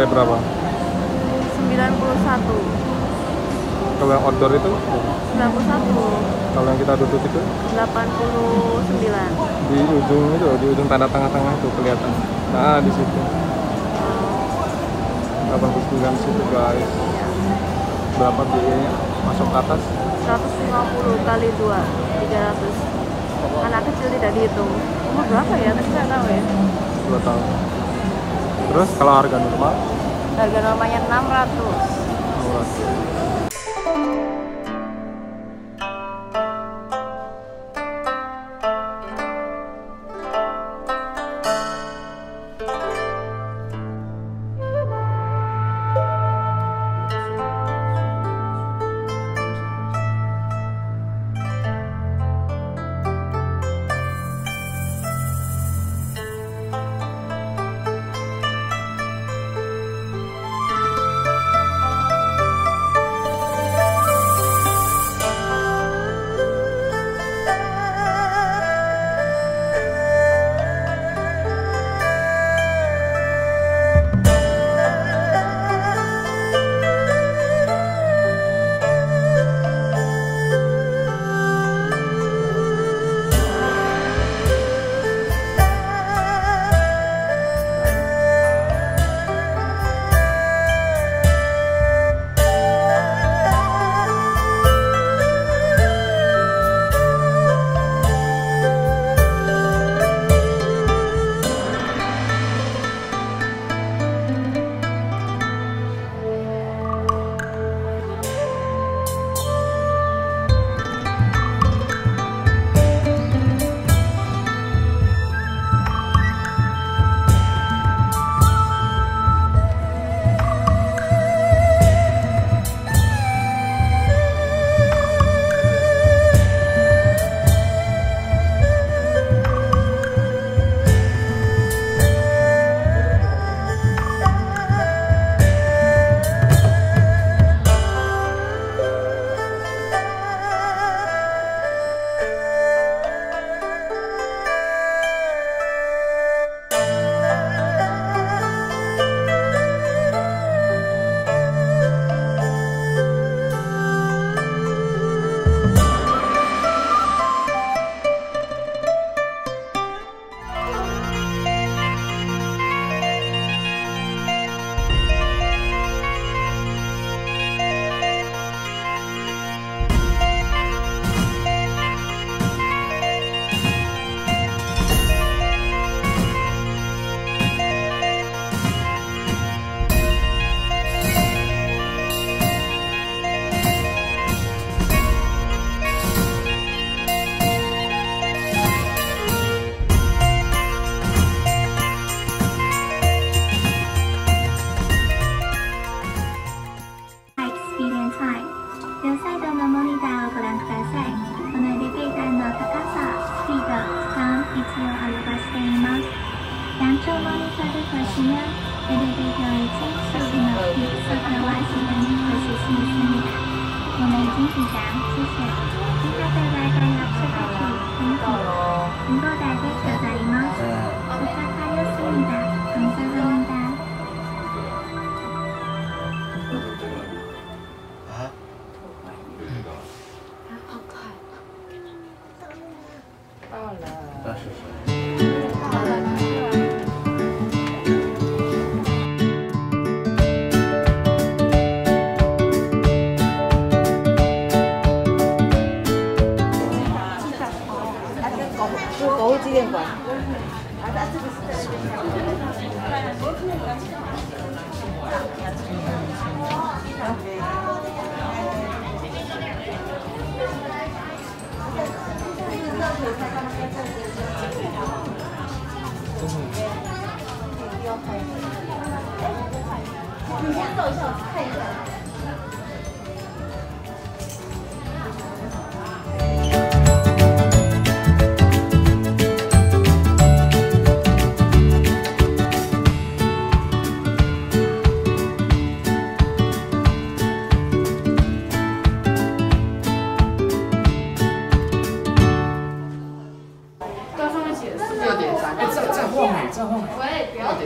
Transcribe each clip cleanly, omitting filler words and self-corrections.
rate berapa? 91. Kalau yang outdoor itu? 91. Kalau yang kita duduk itu? 89. Di ujung itu, di ujung tanda tengah-tengah itu kelihatan. Nah, di situ. 89 di situ guys. Berapa biayanya? Masuk ke atas? 150 kali 2, 300. Anak kecil tidak dihitung. Umur berapa ya? Tapi nggak tahu ya. 2 tahun. Terus kalau harga normal? Harga normalnya 600.在后面，2.3，2015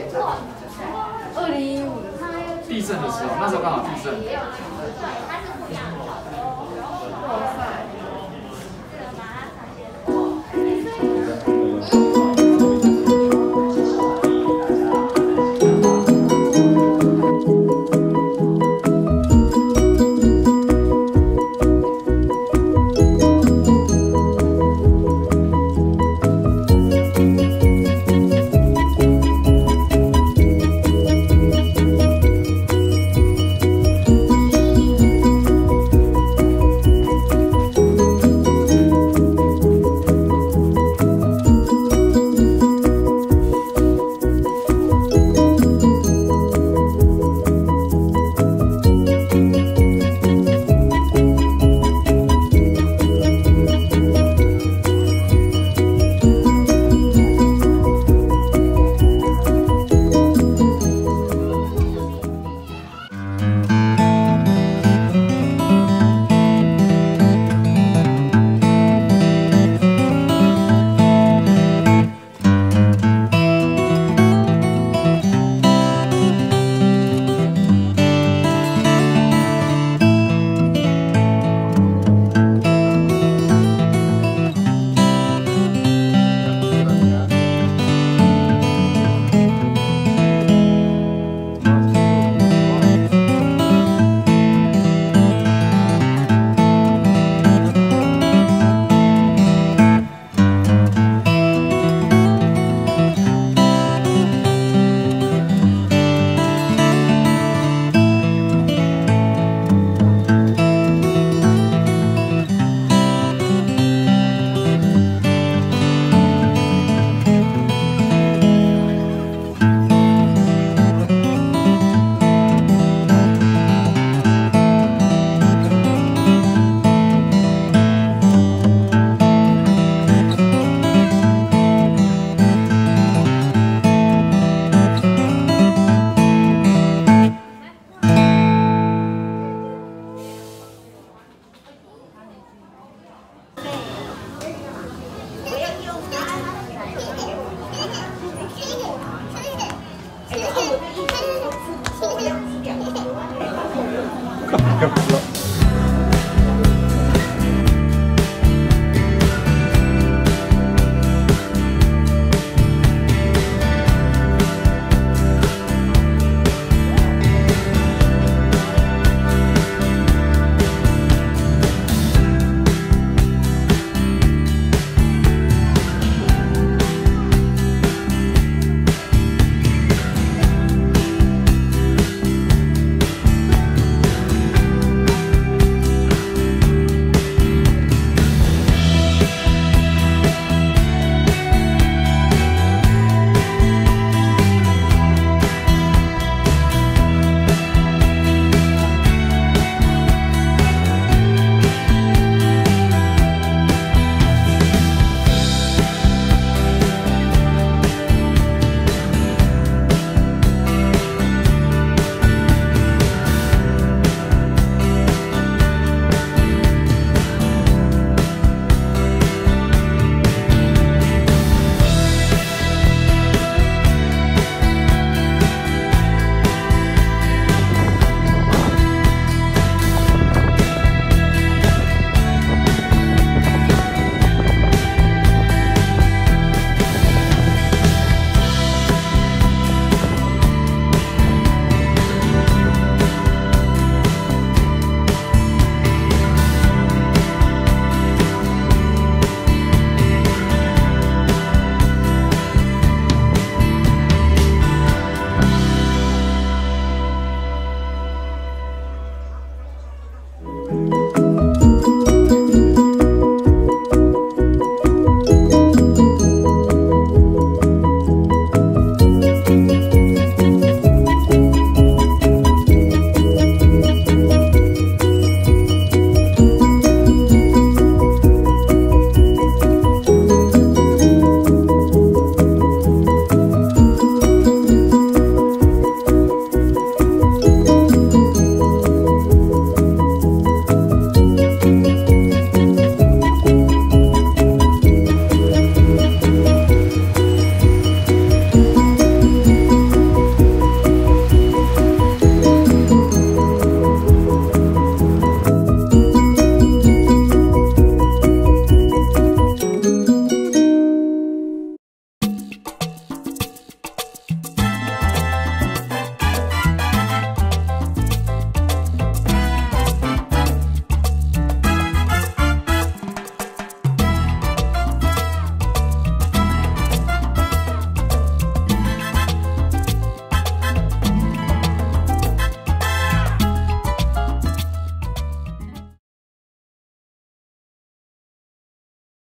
的。地震的时候，那时候刚好地震。